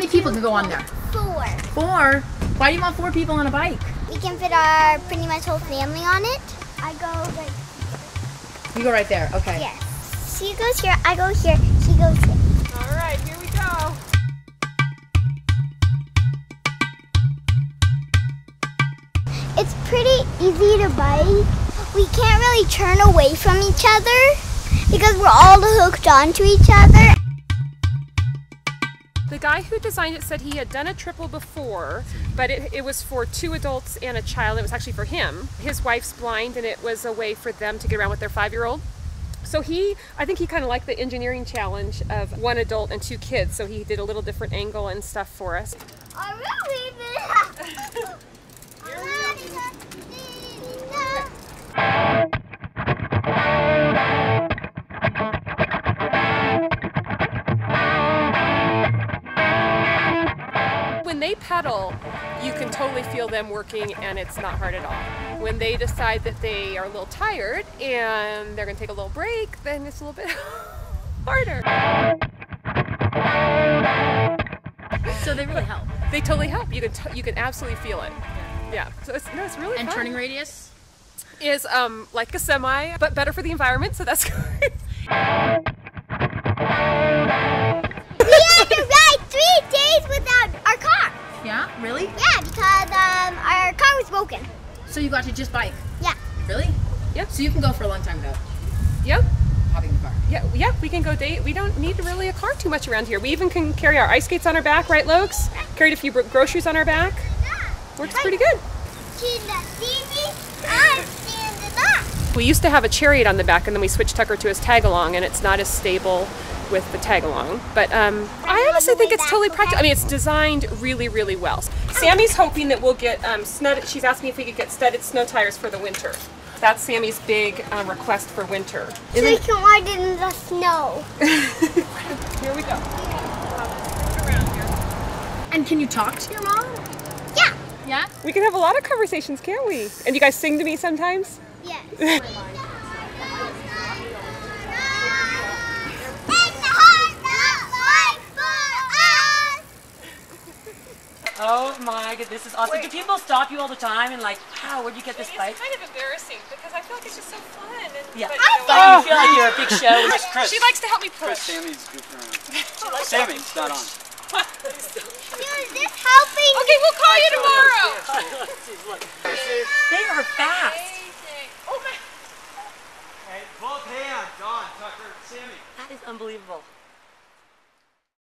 many people can go on there? Four. Four? Why do you want four people on a bike? We can fit our pretty much whole family on it. I go right here. You go right there, okay. Yes. She goes here, I go here, she goes here. All right, here we go. It's pretty easy to bike. We can't really turn away from each other because we're all hooked onto each other. The guy who designed it said he had done a triple before, but it was for two adults and a child. It was actually for him. His wife's blind, and it was a way for them to get around with their 5-year-old. So I think he kind of liked the engineering challenge of one adult and two kids, so he did a little different angle and stuff for us. I really did. When they pedal, you can totally feel them working, and it's not hard at all. When they decide that they are a little tired and they're going to take a little break, then it's a little bit harder. So they really help. They totally help. You can absolutely feel it. Yeah. So it's really fun. And turning radius is like a semi, but better for the environment. So that's good. We had to ride 3 days without our car. Yeah, really? Yeah, because our car was broken. So you got to just bike? Yeah. Really? Yep. So you can go for a long time without. Yep. Hopping the car. Yeah. Yeah. We can go date. We don't need really a car too much around here. We even can carry our ice skates on our back, right, Lokes? Carried a few groceries on our back. Works pretty good. We used to have a chariot on the back, and then we switched Tucker to his tag-along, and it's not as stable with the tag-along. But I honestly think it's totally practical. I mean, it's designed really, really well. Sammy's hoping that we'll get she's asking if we could get studded snow tires for the winter. That's Sammy's big request for winter. So we can ride in the snow. Here we go. And can you talk to your mom? Yeah? We can have a lot of conversations, can't we? And you guys sing to me sometimes? Yes. Oh my god, this is awesome. Wait. Do people stop you all the time and like, wow, where'd you get this bike? It's kind of embarrassing because I feel like it's just so fun. And, yeah. But, you feel like you're a big show. Chris, she likes to help me push. Sammy's good friend. Sammy's not on. Is this helping? Okay, we'll call you tomorrow. They are fast. Oh my. Hey, both hands on, Tucker, Sammy. That is unbelievable.